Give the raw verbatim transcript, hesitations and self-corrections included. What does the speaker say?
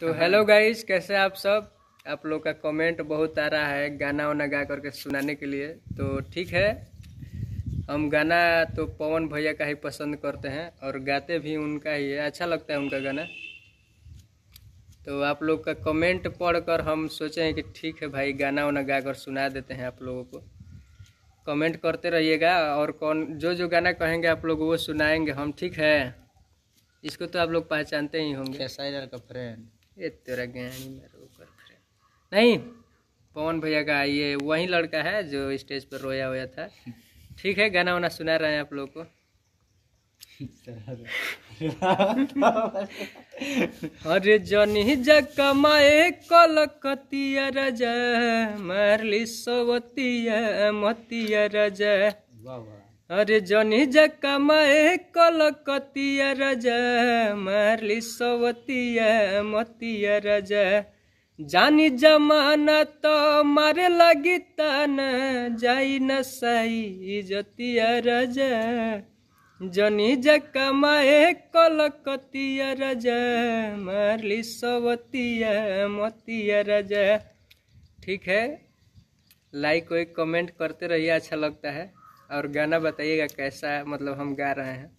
तो hello guys, कैसे आप सब। आप लोग का कमेंट बहुत आ रहा है गाना वाना गा करके सुनाने के लिए। तो ठीक है, हम गाना तो पवन भैया का ही पसंद करते हैं और गाते भी उनका ही है, अच्छा लगता है उनका गाना। तो आप लोग का कमेंट पढ़कर हम सोचे हैं कि ठीक है भाई, गाना वाना गा कर सुना देते हैं आप लोगों को। कमेंट करते रहिएगा और कौन जो जो गाना कहेंगे आप लोग वो सुनाएंगे हम, ठीक है। इसको तो आप लोग पहचानते ही होंगे, एसआईआर का फ्रेंड, ये तेरा ज्ञानी मेरा ऊपर फ्रेंड नहीं, पवन भैया का ये वही लड़का है जो स्टेज पर रोया हुआ था। ठीक है, गाना वाना सुना रहे हैं आप लोग को। अरे जनी जका माए कलकतिया राजा मारली सवतिया मतिया राजा। अरे जनी जका माए कलकतिया राजा मारली सवतिया मतिया राजा। जानी जमाना तो मारे लगी ताना जाई न साई जतिया राजा। जनी जका माए कलकतिया राजा मारली सवतिया मतिया राजा। ठीक है, लाइक वाइक कमेंट करते रहिए, अच्छा लगता है। और गाना बताइएगा कैसा, मतलब हम गा रहे हैं।